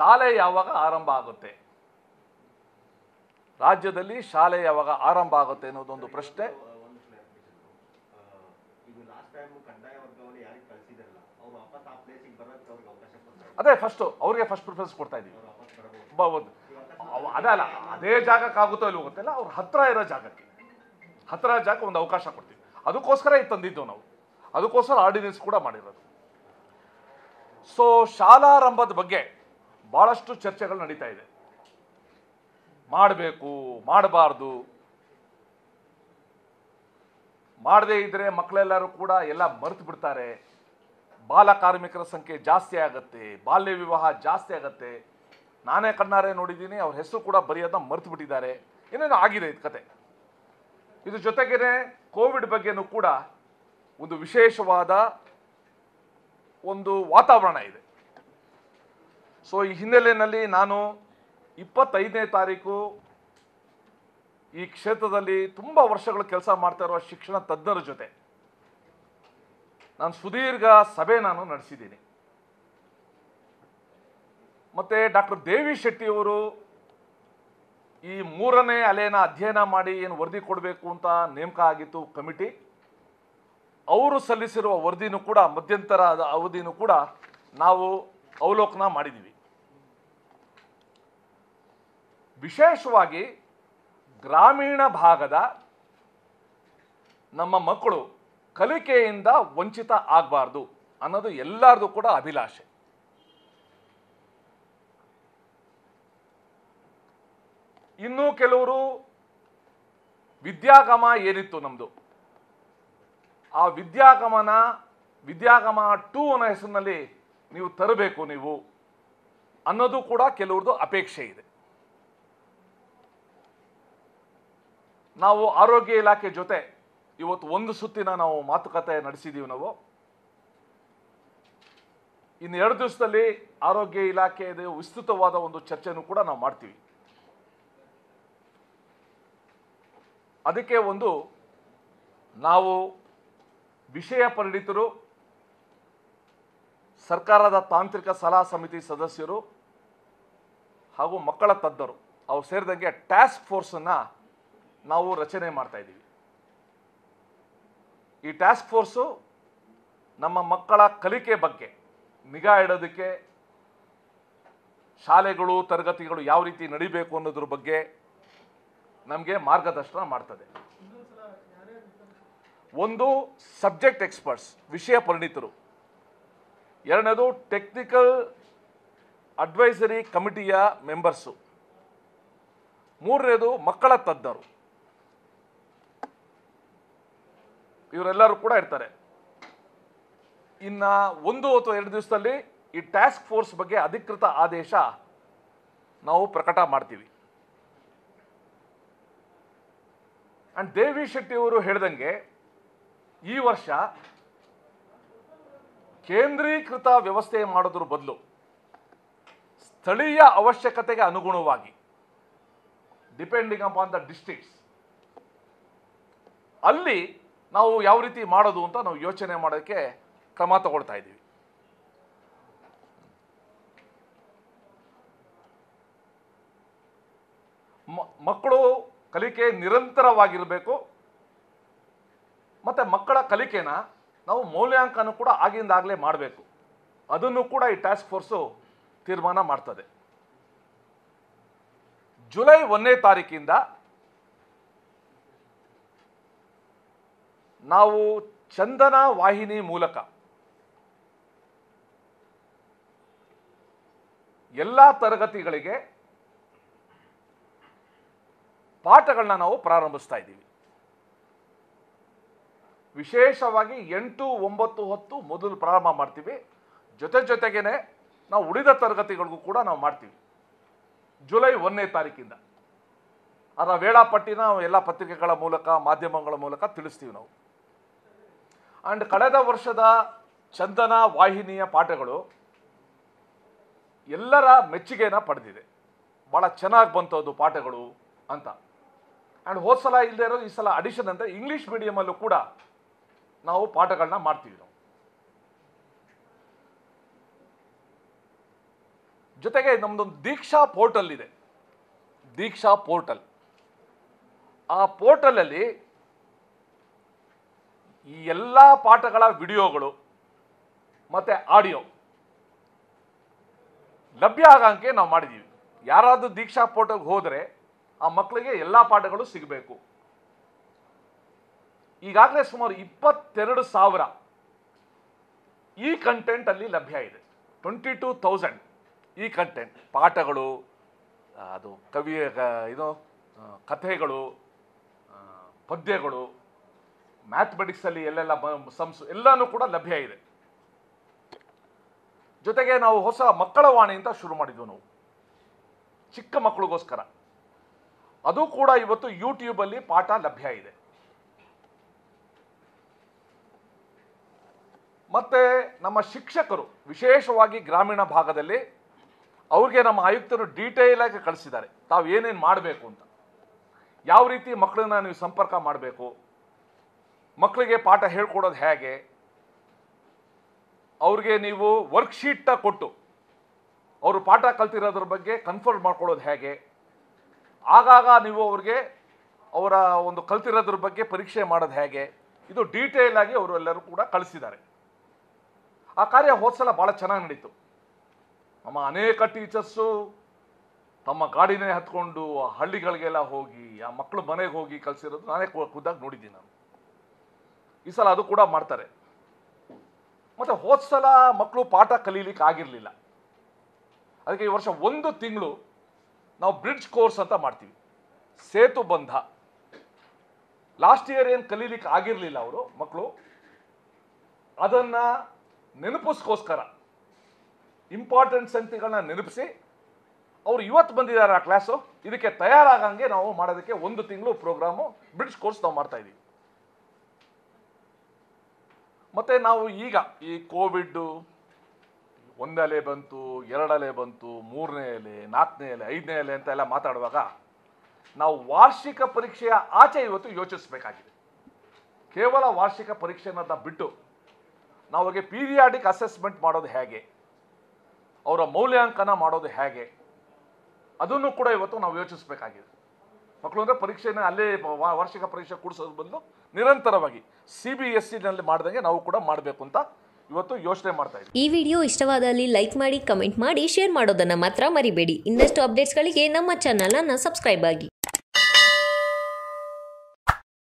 ಶಾಲೆ ಯಾವಾಗ ಆರಂಭ ಆಗುತ್ತೆ, ರಾಜ್ಯದಲ್ಲಿ ಶಾಲೆ ಯಾವಾಗ ಆರಂಭ ಆಗುತ್ತೆ ಅನ್ನೋದೊಂದು ಪ್ರಶ್ನೆ. ಅದೇ ಫಸ್ಟ್ ಪ್ರಿಫರೆನ್ಸ್ ಕೊಡ್ತಾ ಇದೀವಿ. ಅದಲ್ಲ ಅದೇ ಜಾಗಕ್ಕಾಗುತ್ತೋ ಇಲ್ಲಿ ಗೊತ್ತಿಲ್ಲ, ಅವ್ರ ಹತ್ರ ಇರೋ ಜಾಗಕ್ಕೆ ಒಂದು ಅವಕಾಶ ಕೊಡ್ತೀವಿ. ಅದಕ್ಕೋಸ್ಕರ ಇದು ತಂದಿದ್ದು ನಾವು, ಅದಕ್ಕೋಸ್ಕರ ಆರ್ಡಿನೆನ್ಸ್ ಕೂಡ ಮಾಡಿರೋದು. ಸೊ ಶಾಲಾರಂಭದ ಬಗ್ಗೆ ಭಾಳಷ್ಟು ಚರ್ಚೆಗಳು ನಡೀತಾ ಇದೆ. ಮಾಡಬೇಕು, ಮಾಡಬಾರ್ದು, ಮಾಡದೇ ಇದ್ದರೆ ಮಕ್ಕಳೆಲ್ಲರೂ ಕೂಡ ಎಲ್ಲ ಮರೆತು ಬಿಡ್ತಾರೆ, ಬಾಲ ಕಾರ್ಮಿಕರ ಸಂಖ್ಯೆ ಜಾಸ್ತಿ ಆಗುತ್ತೆ, ಬಾಲ್ಯ ವಿವಾಹ ಜಾಸ್ತಿ ಆಗುತ್ತೆ. ನಾನೇ ಕಣ್ಣಾರೆ ನೋಡಿದ್ದೀನಿ, ಅವ್ರ ಹೆಸರು ಕೂಡ ಬರೆಯೋದನ್ನ ಮರೆತು ಬಿಟ್ಟಿದ್ದಾರೆ. ಏನೇನೋ ಆಗಿದೆ ಇದು ಕತೆ. ಇದ್ರ ಜೊತೆಗೇನೆ ಕೋವಿಡ್ ಬಗ್ಗೆನೂ ಕೂಡ ಒಂದು ವಿಶೇಷವಾದ ಒಂದು ವಾತಾವರಣ ಇದೆ. ಸೊ ಈ ಹಿನ್ನೆಲೆಯಲ್ಲಿ ನಾನು 25ನೇ ತಾರೀಕು ಈ ಕ್ಷೇತ್ರದಲ್ಲಿ ತುಂಬ ವರ್ಷಗಳು ಕೆಲಸ ಮಾಡ್ತಾ ಇರುವ ಶಿಕ್ಷಣ ತಜ್ಞರ ಜೊತೆ ನಾನು ಸುದೀರ್ಘ ಸಭೆ ನಾನು ನಡೆಸಿದ್ದೀನಿ. ಮತ್ತು ಡಾಕ್ಟರ್ ದೇವಿ ಶೆಟ್ಟಿಯವರು ಈ 3ನೇ ಅಲೆನ ಅಧ್ಯಯನ ಮಾಡಿ ಏನು ವರದಿ ಕೊಡಬೇಕು ಅಂತ ನೇಮಕ ಆಗಿತ್ತು ಕಮಿಟಿ, ಅವರು ಸಲ್ಲಿಸಿರುವ ವರದಿನೂ ಕೂಡ ಮಧ್ಯಂತರ ಅವಧಿನೂ ಕೂಡ ನಾವು ಅವಲೋಕನ ಮಾಡಿದ್ದೀವಿ. ವಿಶೇಷವಾಗಿ ಗ್ರಾಮೀಣ ಭಾಗದ ನಮ್ಮ ಮಕ್ಕಳು ಕಲಿಕೆಯಿಂದ ವಂಚಿತ ಆಗಬಾರ್ದು ಅನ್ನೋದು ಎಲ್ಲರದು ಕೂಡ ಅಭಿಲಾಷೆ. ಇನ್ನೂ ಕೆಲವರು ವಿದ್ಯಾಗಮ ಏನಿತ್ತು ನಮ್ಮದು, ಆ ವಿದ್ಯಾಗಮ 2 ಅನ್ನೋ ಹೆಸರಿನಲ್ಲಿ ನೀವು ತರಬೇಕು ನೀವು ಅನ್ನೋದು ಕೂಡ ಕೆಲವ್ರದ್ದು ಅಪೇಕ್ಷೆ ಇದೆ. ನಾವು ಆರೋಗ್ಯ ಇಲಾಖೆ ಜೊತೆ ಇವತ್ತು ಒಂದು ಸುತ್ತಿನ ನಾವು ಮಾತುಕತೆ ನಡೆಸಿದ್ದೀವಿ. ನಾವು ಇನ್ನು 2 ದಿವಸದಲ್ಲಿ ಆರೋಗ್ಯ ಇಲಾಖೆಯ ವಿಸ್ತೃತವಾದ ಒಂದು ಚರ್ಚೆನೂ ಕೂಡ ನಾವು ಮಾಡ್ತೀವಿ. ಅದಕ್ಕೆ ಒಂದು ನಾವು ವಿಷಯ ಪರಿಣಿತರು, ಸರ್ಕಾರದ ತಾಂತ್ರಿಕ ಸಲಹಾ ಸಮಿತಿ ಸದಸ್ಯರು ಹಾಗೂ ಮಕ್ಕಳ ತಜ್ಞರು ಅವರು ಸೇರಿದಂಗೆ ಟಾಸ್ಕ್ ಫೋರ್ಸನ್ನು ನಾವು ರಚನೆ ಮಾಡ್ತಾ ಇದ್ದೀವಿ. ಈ ಟಾಸ್ಕ್ ಫೋರ್ಸು ನಮ್ಮ ಮಕ್ಕಳ ಕಲಿಕೆ ಬಗ್ಗೆ ನಿಗಾ ಇಡೋದಕ್ಕೆ, ಶಾಲೆಗಳು ತರಗತಿಗಳು ಯಾವ ರೀತಿ ನಡಿಬೇಕು ಅನ್ನೋದ್ರ ಬಗ್ಗೆ ನಮಗೆ ಮಾರ್ಗದರ್ಶನ ಮಾಡ್ತದೆ. ಒಂದು ಸಬ್ಜೆಕ್ಟ್ ಎಕ್ಸ್ಪರ್ಟ್ಸ್ ವಿಷಯ ಪರಿಣಿತರು, 2ನೇದು ಟೆಕ್ನಿಕಲ್ ಅಡ್ವೈಸರಿ ಕಮಿಟಿಯ ಮೆಂಬರ್ಸು, 3ನೇದು ಮಕ್ಕಳ ತಜ್ಞರು, ಇವರೆಲ್ಲರೂ ಕೂಡ ಇರ್ತಾರೆ. ಇನ್ನು 1 ಅಥವಾ 2 ದಿವಸದಲ್ಲಿ ಈ ಟಾಸ್ಕ್ ಫೋರ್ಸ್ ಬಗ್ಗೆ ಅಧಿಕೃತ ಆದೇಶ ನಾವು ಪ್ರಕಟ ಮಾಡ್ತೀವಿ. ಆ್ಯಂಡ್ ದೇವಿ ಶೆಟ್ಟಿಯವರು ಹೇಳ್ದಂಗೆ ಈ ವರ್ಷ ಕೇಂದ್ರೀಕೃತ ವ್ಯವಸ್ಥೆ ಮಾಡೋದ್ರ ಬದಲು ಸ್ಥಳೀಯ ಅವಶ್ಯಕತೆಗೆ ಅನುಗುಣವಾಗಿ, ಡಿಪೆಂಡಿಂಗ್ ಅಪಾನ್ ದ ಡಿಸ್ಟ್ರಿಕ್ಟ್ಸ್, ಅಲ್ಲಿ ನಾವು ಯಾವ ರೀತಿ ಮಾಡೋದು ಅಂತ ನಾವು ಯೋಚನೆ ಮಾಡೋಕ್ಕೆ ಕ್ರಮ ತಗೊಳ್ತಾ ಇದ್ದೀವಿ. ಮಕ್ಕಳು ಕಲಿಕೆ ನಿರಂತರವಾಗಿರಬೇಕು, ಮತ್ತು ಮಕ್ಕಳ ಕಲಿಕೆನ ನಾವು ಮೌಲ್ಯಾಂಕನ ಕೂಡ ಆಗಿಂದಾಗಲೇ ಮಾಡಬೇಕು. ಅದನ್ನು ಕೂಡ ಈ ಟಾಸ್ಕ್ ಫೋರ್ಸು ತೀರ್ಮಾನ ಮಾಡ್ತದೆ. ಜುಲೈ 1ನೇ ತಾರೀಕಿಂದ ನಾವು ಚಂದನ ವಾಹಿನಿ ಮೂಲಕ ಎಲ್ಲ ತರಗತಿಗಳಿಗೆ ಪಾಠಗಳನ್ನ ನಾವು ಪ್ರಾರಂಭಿಸ್ತಾ ಇದ್ದೀವಿ. ವಿಶೇಷವಾಗಿ 8, 9, 10 ಮೊದಲು ಪ್ರಾರಂಭ ಮಾಡ್ತೀವಿ. ಜೊತೆಗೇನೆ ನಾವು ಉಳಿದ ತರಗತಿಗಳಿಗೂ ಕೂಡ ನಾವು ಮಾಡ್ತೀವಿ ಜುಲೈ 1ನೇ ತಾರೀಕಿಂದ. ಅದರ ವೇಳಾಪಟ್ಟಿನ ಎಲ್ಲ ಪತ್ರಿಕೆಗಳ ಮೂಲಕ, ಮಾಧ್ಯಮಗಳ ಮೂಲಕ ತಿಳಿಸ್ತೀವಿ ನಾವು. ಆ್ಯಂಡ್ ಕಳೆದ ವರ್ಷದ ಚಂದನ ವಾಹಿನಿಯ ಪಾಠಗಳು ಎಲ್ಲರ ಮೆಚ್ಚುಗೆನ ಪಡೆದಿದೆ, ಭಾಳ ಚೆನ್ನಾಗಿ ಬಂತು ಅದು ಪಾಠಗಳು ಅಂತ. ಆ್ಯಂಡ್ ಹೋದ ಸಲ ಇಲ್ಲದೆ ಇರೋದು ಈ ಸಲ ಅಡಿಷನ್ ಅಂದರೆ ಇಂಗ್ಲೀಷ್ ಮೀಡಿಯಮಲ್ಲೂ ಕೂಡ ನಾವು ಪಾಠಗಳನ್ನ ಮಾಡ್ತೀವಿ ನಾವು. ಜೊತೆಗೆ ನಮ್ಮದೊಂದು ದೀಕ್ಷಾ ಪೋರ್ಟಲ್ ಇದೆ. ದೀಕ್ಷಾ ಪೋರ್ಟಲ್, ಆ ಪೋರ್ಟಲಲ್ಲಿ ಈ ಎಲ್ಲ ಪಾಠಗಳ ವಿಡಿಯೋಗಳು ಮತ್ತು ಆಡಿಯೋ ಲಭ್ಯ ಆಗೋಂಗೆ ನಾವು ಮಾಡಿದ್ದೀವಿ. ಯಾರಾದರೂ ದೀಕ್ಷಾ ಪೋರ್ಟಲ್ಗೆ ಹೋದರೆ ಆ ಮಕ್ಕಳಿಗೆ ಎಲ್ಲ ಪಾಠಗಳು ಸಿಗಬೇಕು. ಈಗಾಗಲೇ ಸುಮಾರು 22,000 ಈ ಕಂಟೆಂಟಲ್ಲಿ ಲಭ್ಯ ಇದೆ. 22,000 ಈ ಕಂಟೆಂಟ್, ಪಾಠಗಳು, ಅದು ಕವಿಯ ಇದು ಕಥೆಗಳು, ಪದ್ಯಗಳು, ಮ್ಯಾಥಮೆಟಿಕ್ಸಲ್ಲಿ ಎಲ್ಲೆಲ್ಲ ಸಂಸು ಎಲ್ಲನೂ ಕೂಡ ಲಭ್ಯ ಇದೆ. ಜೊತೆಗೆ ನಾವು ಹೊಸ ಮಕ್ಕಳ ವಾಣಿ ಅಂತ ಶುರು ಮಾಡಿದ್ವು ನಾವು ಚಿಕ್ಕ ಮಕ್ಕಳಿಗೋಸ್ಕರ. ಅದು ಕೂಡ ಇವತ್ತು ಯೂಟ್ಯೂಬಲ್ಲಿ ಪಾಠ ಲಭ್ಯ ಇದೆ. ಮತ್ತು ನಮ್ಮ ಶಿಕ್ಷಕರು ವಿಶೇಷವಾಗಿ ಗ್ರಾಮೀಣ ಭಾಗದಲ್ಲಿ ಅವ್ರಿಗೆ ನಮ್ಮ ಆಯುಕ್ತರು ಡೀಟೇಲ್ ಆಗಿ ಕಳಿಸಿದ್ದಾರೆ, ತಾವು ಏನೇನು ಮಾಡಬೇಕು ಅಂತ, ಯಾವ ರೀತಿ ಮಕ್ಕಳನ್ನ ನೀವು ಸಂಪರ್ಕ ಮಾಡಬೇಕು, ಮಕ್ಕಳಿಗೆ ಪಾಠ ಹೇಳ್ಕೊಡೋದು ಹೇಗೆ, ಅವ್ರಿಗೆ ನೀವು ವರ್ಕ್ಶೀಟ್ನ ಕೊಟ್ಟು ಅವರು ಪಾಠ ಕಲ್ತಿರೋದ್ರ ಬಗ್ಗೆ ಕನ್ಫರ್ಮ್ ಮಾಡ್ಕೊಳ್ಳೋದು ಹೇಗೆ, ಆಗಾಗ ನೀವು ಅವ್ರಿಗೆ ಅವರ ಒಂದು ಕಲ್ತಿರೋದ್ರ ಬಗ್ಗೆ ಪರೀಕ್ಷೆ ಮಾಡೋದು ಹೇಗೆ, ಇದು ಡೀಟೇಲ್ ಆಗಿ ಅವರೆಲ್ಲರೂ ಕೂಡ ಕಳಿಸಿದ್ದಾರೆ. ಆ ಕಾರ್ಯ ಹೋದ್ಸಲ ಭಾಳ ಚೆನ್ನಾಗಿ ನಡೀತು. ನಮ್ಮ ಅನೇಕ ಟೀಚರ್ಸು ತಮ್ಮ ಗಾಡಿನೇ ಹತ್ಕೊಂಡು ಆ ಹಳ್ಳಿಗಳಿಗೆಲ್ಲ ಹೋಗಿ ಆ ಮಕ್ಕಳು ಮನೆಗೆ ಹೋಗಿ ಕಲಿಸಿರೋದು ನಾನೇ ಖುದ್ದಾಗಿ ನೋಡಿದ್ದೀನಿ ನಾನು. ಈ ಸಲ ಅದು ಕೂಡ ಮಾಡ್ತಾರೆ. ಮತ್ತು ಹೋದ್ಸಲ ಮಕ್ಕಳು ಪಾಠ ಕಲೀಲಿಕ್ಕೆ ಆಗಿರಲಿಲ್ಲ, ಅದಕ್ಕೆ ಈ ವರ್ಷ 1 ತಿಂಗಳು ನಾವು ಬ್ರಿಡ್ಜ್ ಕೋರ್ಸ್ ಅಂತ ಮಾಡ್ತೀವಿ, ಸೇತು ಬಂಧ. ಲಾಸ್ಟ್ ಇಯರ್ ಏನು ಕಲೀಲಿಕ್ಕೆ ಆಗಿರಲಿಲ್ಲ ಅವರು ಮಕ್ಕಳು, ಅದನ್ನು ನೆನಪಿಸ್ಕೋಸ್ಕರ ಇಂಪಾರ್ಟೆಂಟ್ ಸಂಗತಿಗಳನ್ನ ನೆನಪಿಸಿ ಅವ್ರು ಇವತ್ತು ಬಂದಿದ್ದಾರೆ ಆ ಕ್ಲಾಸು, ಇದಕ್ಕೆ ತಯಾರಾಗಂಗೆ ನಾವು ಮಾಡೋದಕ್ಕೆ 1 ತಿಂಗಳು ಪ್ರೋಗ್ರಾಮು ಬ್ರಿಡ್ಜ್ ಕೋರ್ಸ್ ನಾವು ಮಾಡ್ತಾಯಿದ್ದೀವಿ. ಮತ್ತು ನಾವು ಈಗ ಈ ಕೋವಿಡ್ಡು 1ನೇ ಅಲೆ ಬಂತು, 2ನೇ ಅಲೆ ಬಂತು, 3ನೇ ಅಲೆ, 4ನೇ ಅಲೆ, 5ನೇ ಅಲೆ ಅಂತ ಎಲ್ಲ ಮಾತಾಡುವಾಗ ನಾವು ವಾರ್ಷಿಕ ಪರೀಕ್ಷೆಯ ಆಚೆ ಇವತ್ತು ಯೋಚಿಸಬೇಕಾಗಿದೆ. ಕೇವಲ ವಾರ್ಷಿಕ ಪರೀಕ್ಷೆನ ಬಿಟ್ಟು ನಾವು ಹಾಗೆ ಪೀರಿಯಾಡಿಕ್ ಅಸೆಸ್ಮೆಂಟ್ ಮಾಡೋದು ಹೇಗೆ, ಅವರ ಮೌಲ್ಯಾಂಕನ ಮಾಡೋದು ಹೇಗೆ, ಅದನ್ನು ಕೂಡ ಇವತ್ತು ನಾವು ಯೋಚಿಸಬೇಕಾಗಿದೆ. ಮಕ್ಕಳು ಅಂದರೆ ಪರೀಕ್ಷೆನ ಅಲ್ಲೇ ವಾರ್ಷಿಕ ಪರೀಕ್ಷೆ ಕೂಡಿಸೋದು ಬದಲು ನಿರಂತರವಾಗಿ CBSE ಮಾಡಿದಂಗೆ ನಾವು ಕೂಡ ಮಾಡಬೇಕು ಅಂತ ಇವತ್ತು ಯೋಚನೆ ಮಾಡ್ತಾ ಇದ್ದೀವಿ. ಈ ವಿಡಿಯೋ ಇಷ್ಟವಾದಲ್ಲಿ ಲೈಕ್ ಮಾಡಿ, ಕಮೆಂಟ್ ಮಾಡಿ, ಶೇರ್ ಮಾಡೋದನ್ನು ಮಾತ್ರ ಮರಿಬೇಡಿ. ಇನ್ನಷ್ಟು ಅಪ್ಡೇಟ್ಸ್ಗಳಿಗೆ ನಮ್ಮ ಚಾನಲನ್ನು ಸಬ್ಸ್ಕ್ರೈಬ್ ಆಗಿ.